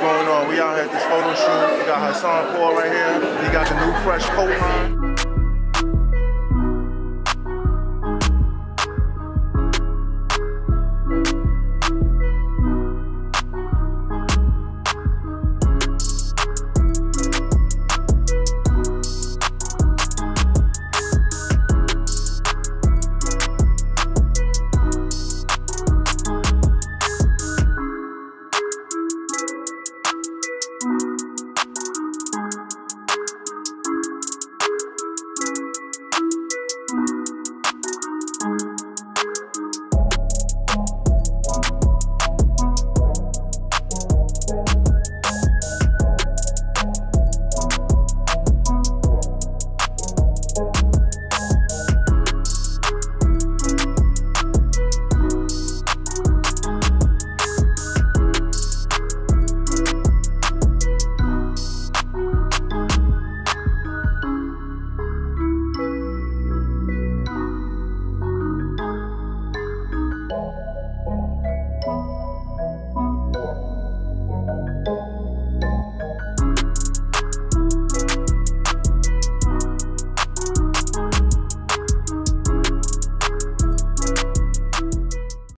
what's going on. We out here at this photo shoot. We got Hassan Pore right here. He got the new fresh coat on.